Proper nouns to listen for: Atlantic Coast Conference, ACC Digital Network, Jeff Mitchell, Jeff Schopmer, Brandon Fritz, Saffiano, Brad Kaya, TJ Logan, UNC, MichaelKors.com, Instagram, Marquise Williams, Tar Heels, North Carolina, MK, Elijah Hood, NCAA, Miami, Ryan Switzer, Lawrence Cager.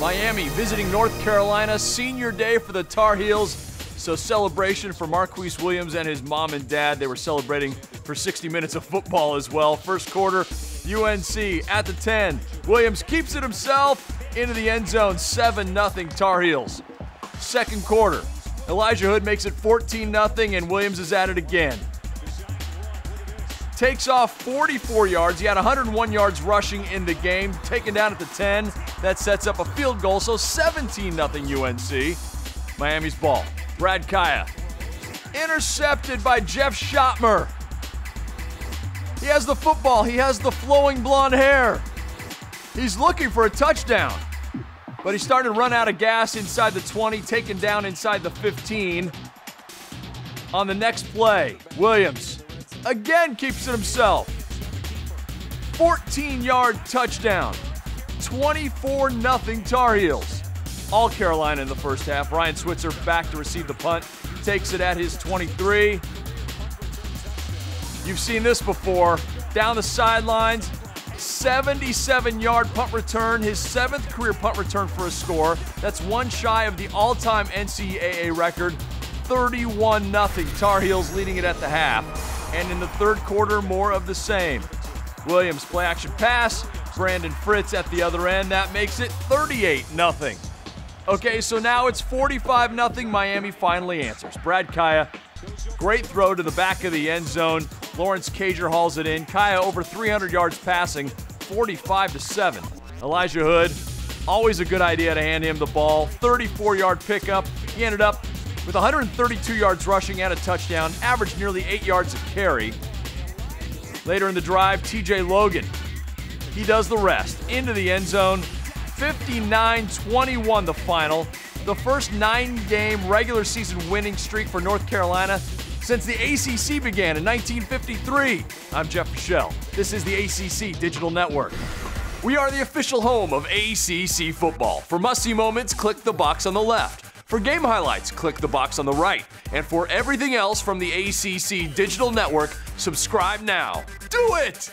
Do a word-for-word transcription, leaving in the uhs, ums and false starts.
Miami visiting North Carolina, senior day for the Tar Heels. So celebration for Marquise Williams and his mom and dad. They were celebrating for sixty minutes of football as well. First quarter, U N C at the ten. Williams keeps it himself into the end zone, seven nothing Tar Heels. Second quarter, Elijah Hood makes it fourteen nothing and Williams is at it again. Takes off forty-four yards. He had one hundred one yards rushing in the game. Taken down at the ten. That sets up a field goal, so seventeen nothing U N C. Miami's ball. Brad Kaya. Intercepted by Jeff Schopmer. He has the football. He has the flowing blonde hair. He's looking for a touchdown. But he started to run out of gas inside the twenty, taken down inside the fifteen. On the next play, Williams again keeps it himself. fourteen yard touchdown. twenty-four nothing Tar Heels. All Carolina in the first half. Ryan Switzer back to receive the punt. Takes it at his twenty-three. You've seen this before. Down the sidelines. seventy-seven yard punt return. His seventh career punt return for a score. That's one shy of the all-time N C double A record. thirty-one nothing Tar Heels leading it at the half. And in the third quarter, more of the same. Williams play action pass. Brandon Fritz at the other end. That makes it thirty-eight nothing. Okay, so now it's forty-five nothing. Miami finally answers. Brad Kaya, great throw to the back of the end zone. Lawrence Cager hauls it in. Kaya over three hundred yards passing, forty-five to seven. Elijah Hood, always a good idea to hand him the ball. thirty-four yard pickup. He ended up with one hundred thirty-two yards rushing and a touchdown, averaged nearly eight yards a carry. Later in the drive, T J Logan, he does the rest. Into the end zone, fifty-nine twenty-one the final. The first nine game regular season winning streak for North Carolina since the A C C began in nineteen fifty-three. I'm Jeff Mitchell. This is the A C C Digital Network. We are the official home of A C C football. For must-see moments, click the box on the left. For game highlights, click the box on the right. And for everything else from the A C C Digital Network, subscribe now. Do it!